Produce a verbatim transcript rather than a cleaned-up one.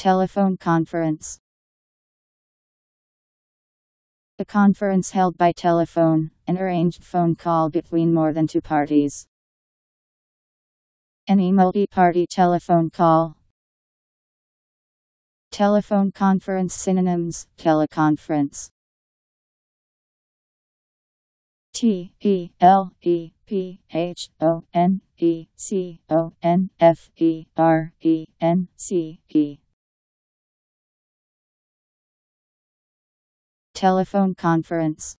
telephone conference. A conference held by telephone, an arranged phone call between more than two parties. Any multi-party telephone call. Telephone conference synonyms, teleconference. T E L E P H O N E C O N F E R E N C E. Telephone conference.